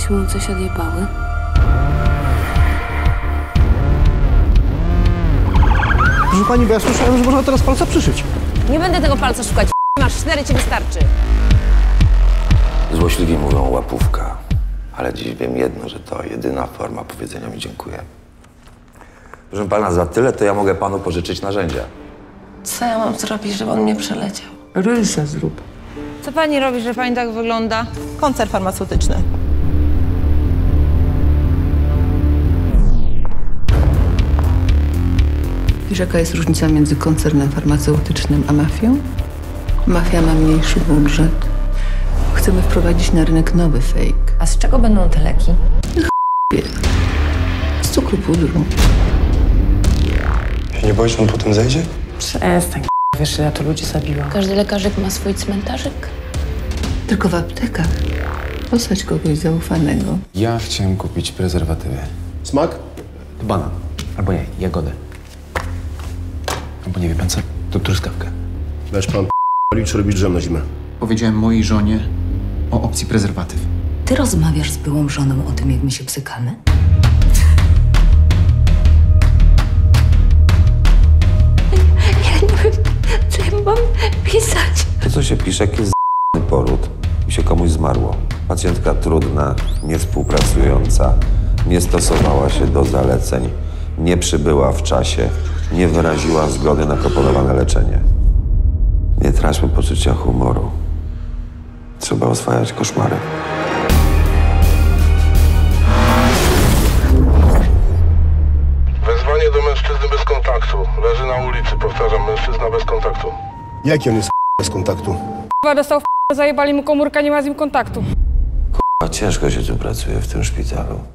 żebyśmy mu coś odjebały? Proszę pani, bo ja słyszałem, że można teraz palca przyszyć. Nie będę tego palca szukać. Masz 4, ci wystarczy. Złośliwi mówią łapówka, ale dziś wiem jedno, że to jedyna forma powiedzenia mi dziękuję. Proszę pana, za tyle to ja mogę panu pożyczyć narzędzia. Co ja mam zrobić, żeby on mnie przeleciał? Rysę zrób. Co pani robi, że pani tak wygląda? Koncert farmaceutyczny. Wiesz, jaka jest różnica między koncernem farmaceutycznym a mafią? Mafia ma mniejszy budżet. Chcemy wprowadzić na rynek nowy fake. A z czego będą te leki? Z cukru pudru. Się nie boisz, że on potem zejdzie? Przestań, wiesz, ile ja to ludzi zabiła. Każdy lekarzyk ma swój cmentarzyk. Tylko w aptekach. Posadź kogoś zaufanego. Ja chciałem kupić prezerwatywy. Smak? To banan. Albo nie, jagodę. Albo nie wie pan co? To truskawkę. Weź pan czy robić drzem na zimę. Powiedziałem mojej żonie o opcji prezerwatyw. Ty rozmawiasz z byłą żoną o tym, jak my się psykamy? Ja nie wiem, co ja mam pisać. To, co się pisze, jak jest poród i się komuś zmarło. Pacjentka trudna, niewspółpracująca, nie stosowała się do zaleceń, nie przybyła w czasie, nie wyraziła zgody na proponowane leczenie. Nie traćmy poczucia humoru. Trzeba oswajać koszmary. Wezwanie do mężczyzny bez kontaktu. Leży na ulicy, powtarzam, mężczyzna bez kontaktu. Jaki on jest bez kontaktu? K***a dostał zajebali mu komórkę, nie ma z nim kontaktu. K***a ciężko się tu pracuje w tym szpitalu.